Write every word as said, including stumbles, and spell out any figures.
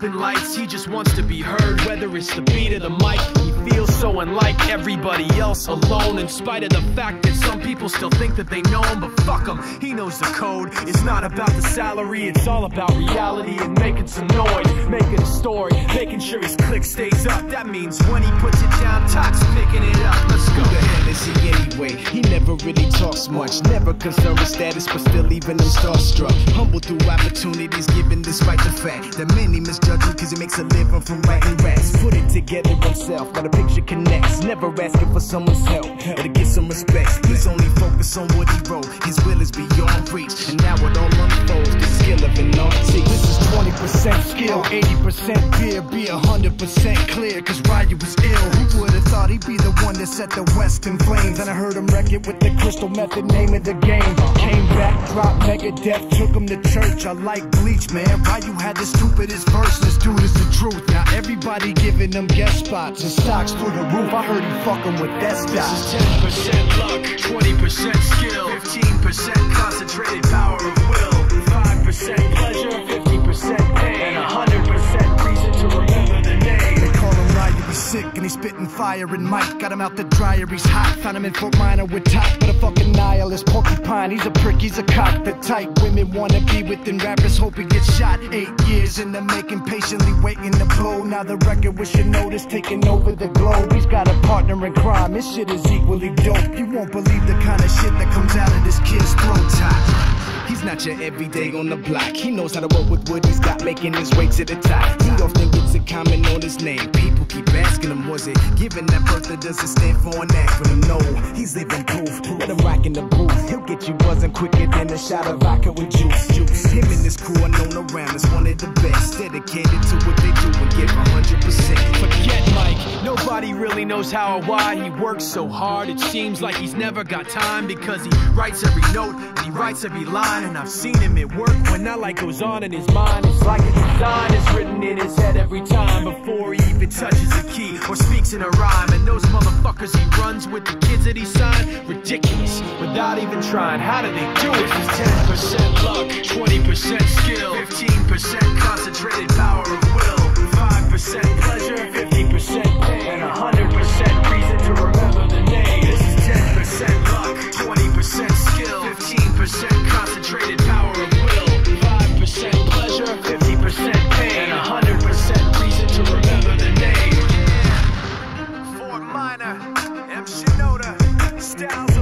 jumping lights, he just wants to be heard, whether it's the beat of the mic. He feels so unlike everybody else, alone, in spite of the fact that some people still think that they know him. But fuck him, he knows the code. It's not about the salary, it's all about reality and making some noise, making a story, making sure his click stays up. That means when he puts it down, Toc's picking it up. Let's go. Who the hell is he anyway? He never really talks much, never concerned with status, but still even him starstruck. Humble through opportunities given, despite the fact that many misjudge him because he makes a living from writing raps. Put it together himself, got a picture connects, never asking for someone's help or to get some respect. He's only focused on what he wrote, his will is beyond reach, and now it all unfolds, the skill of an artist. This is twenty percent skill, eighty percent fear, be one hundred percent clear, cause Ryu was ill. Who would've thought he'd be the one that set the West in flames? And I heard him wreck it with the crystal method, name of the game. Came back, dropped Megadeth, took him to church, I like bleach, man. Ryu had the stupidest verse, this dude is the truth. Now everybody giving them guest spots and stocks through the roof, I heard he fucking with that stock. This is ten percent luck, twenty percent skill, fifteen percent concentrated power of will, five percent pleasure, fifty percent pain, and one hundred percent reason to remember the name. They call him Ryu, he's sick and he's spitting fire, and Mike got him out the dryer, he's hot. Found him in Fort Minor with Top, but a fucking nihilist porcupine. He's a prick, he's a cock, the type women wanna be within rappers, hope he gets shot. Eight years in the making, patiently waiting to blow. Now the record with your notice taking over the globe. He's got a partner in crime, this shit is equally dope. You won't believe the kind of shit that comes out of this kid's throat, Top. He's not your everyday on the block. He knows how to work with what he's got, making his way to the top. He often gets a comment on his name. People keep asking him, was it given that birth that doesn't stand for an acronym? No, he's living proof. Let him rock in the booth. He'll get you buzzing quicker than a shot of vodka with juice. juice. Him and his crew are known around as one of the best. Dedicated to what they do and give one hundred percent. Forget Mike. Nobody really knows how or why he works so hard. It seems like he's never got time, because he writes every note and he writes every line. And I've seen him at work when that light goes on in his mind. It's like a design is written in his head every time, before he even touches a key or speaks in a rhyme. And those motherfuckers he runs with, the kids that he signed, ridiculous, without even trying. How do they do it? This is ten percent luck, twenty percent skill, fifteen percent concentrated power of will, five percent pleasure, fifty percent pain, and one hundred percent reason to remember the name. This is ten percent luck, twenty percent skill, fifteen percent concentrated power of will, five percent pleasure, fifty percent pain, and one hundred percent reason to remember the name. Fort Minor, M. Shinoda, Stout.